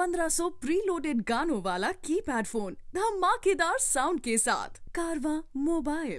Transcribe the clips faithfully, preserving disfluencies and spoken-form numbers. पंद्रह सौ प्रीलोडेड गानों वाला कीपैड फोन धमाकेदार साउंड के साथ कारवाँ मोबाइल।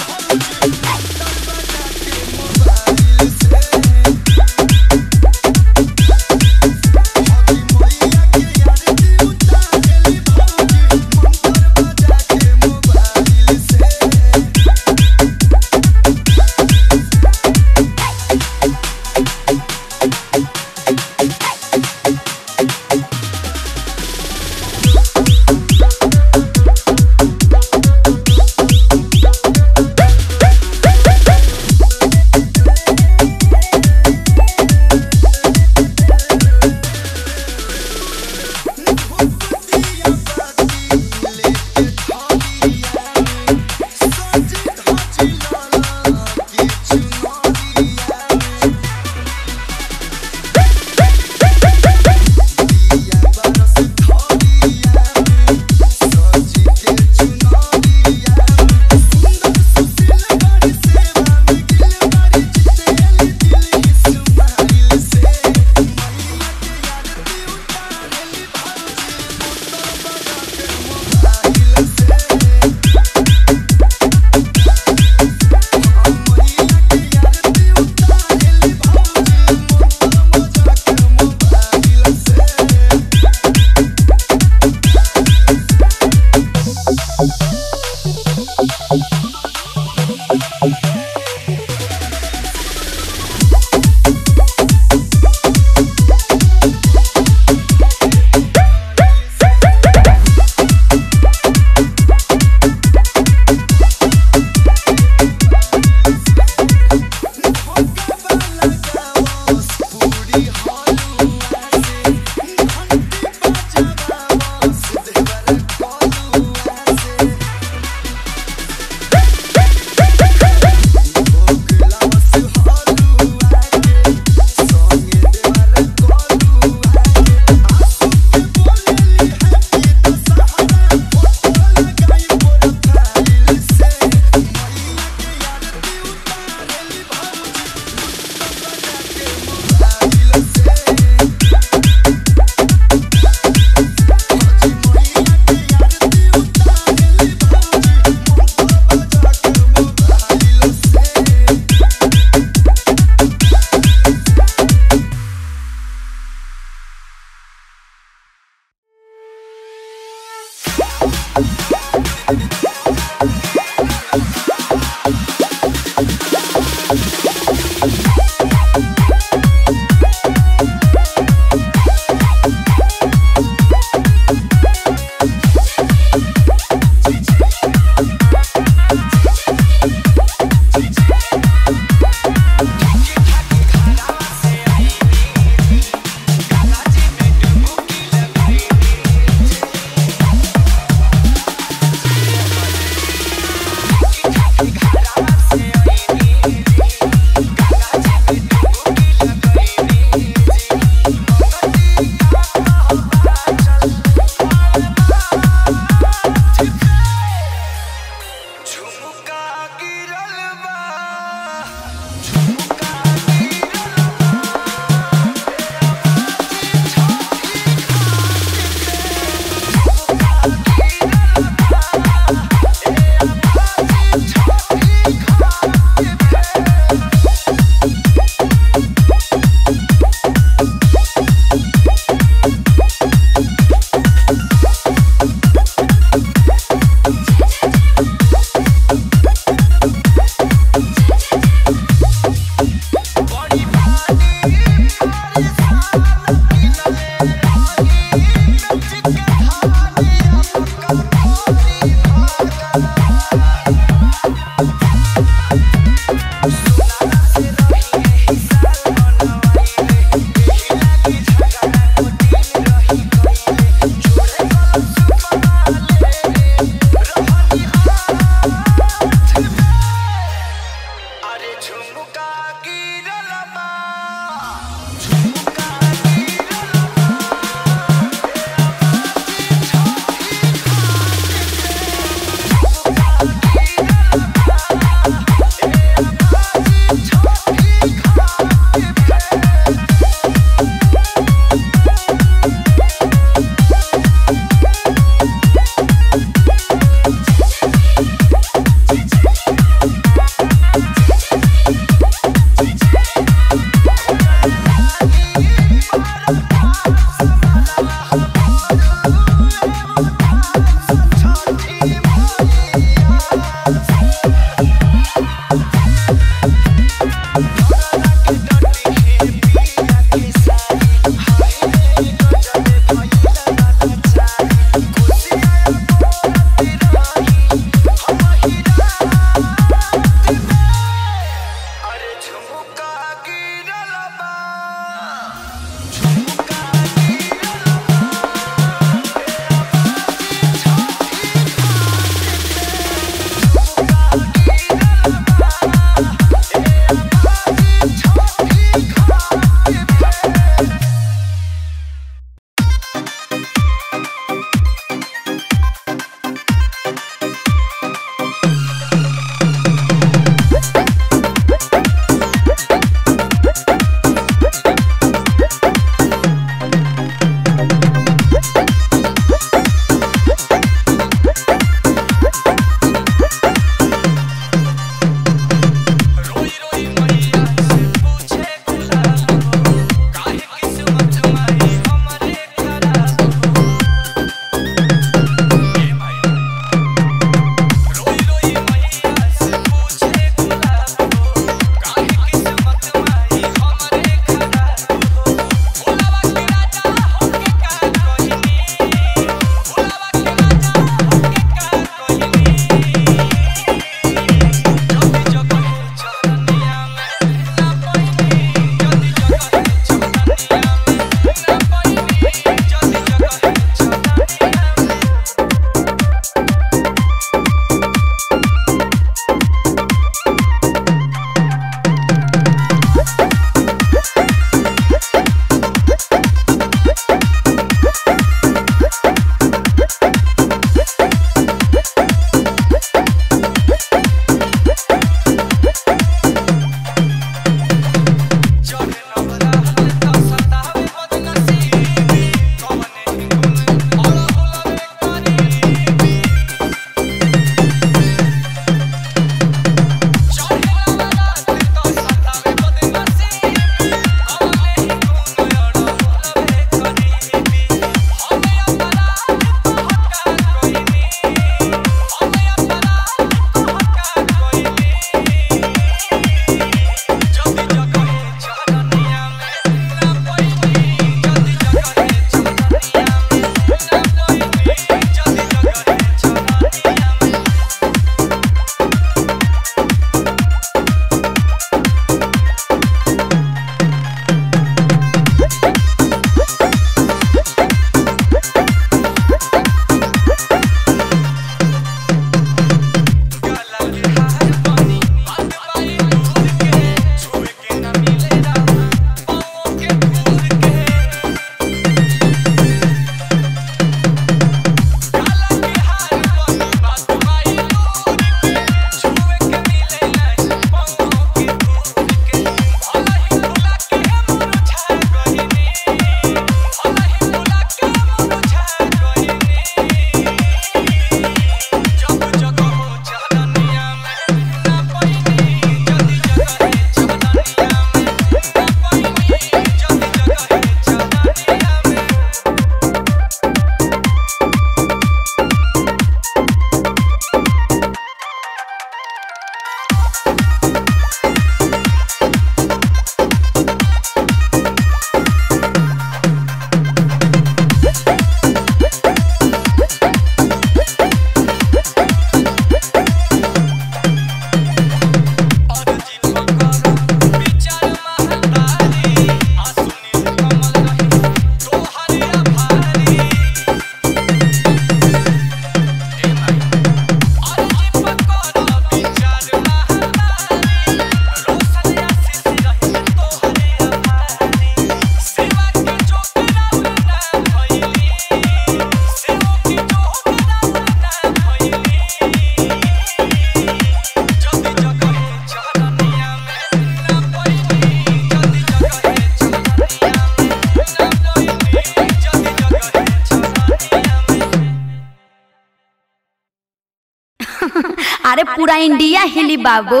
अरे पूरा इंडिया हिली बाबू,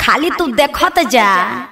खाली तू देखत जा।